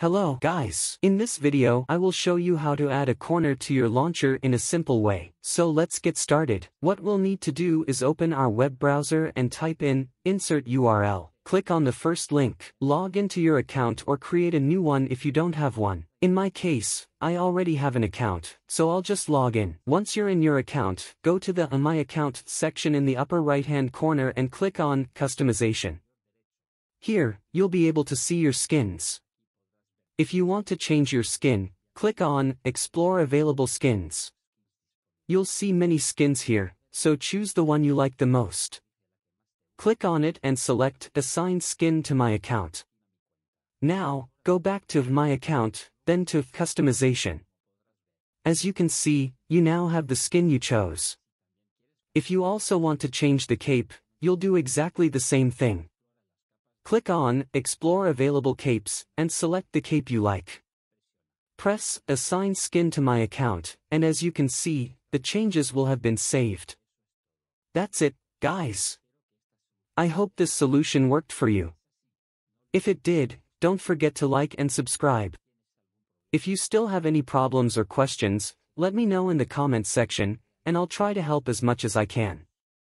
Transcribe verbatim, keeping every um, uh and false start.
Hello guys, in this video I will show you how to add a corner to your launcher in a simple way, so let's get started. What we'll need to do is open our web browser and type in, insert U R L, click on the first link, log into your account or create a new one if you don't have one. In my case, I already have an account, so I'll just log in. Once you're in your account, go to the My Account section in the upper right hand corner and click on Customization. Here, you'll be able to see your skins. If you want to change your skin, click on Explore Available Skins. You'll see many skins here, so choose the one you like the most. Click on it and select Assign Skin to My Account. Now, go back to My Account, then to Customization. As you can see, you now have the skin you chose. If you also want to change the cape, you'll do exactly the same thing. Click on Explore Available Capes and select the cape you like. Press Assign Skin to My Account, and as you can see, the changes will have been saved. That's it, guys. I hope this solution worked for you. If it did, don't forget to like and subscribe. If you still have any problems or questions, let me know in the comments section, and I'll try to help as much as I can.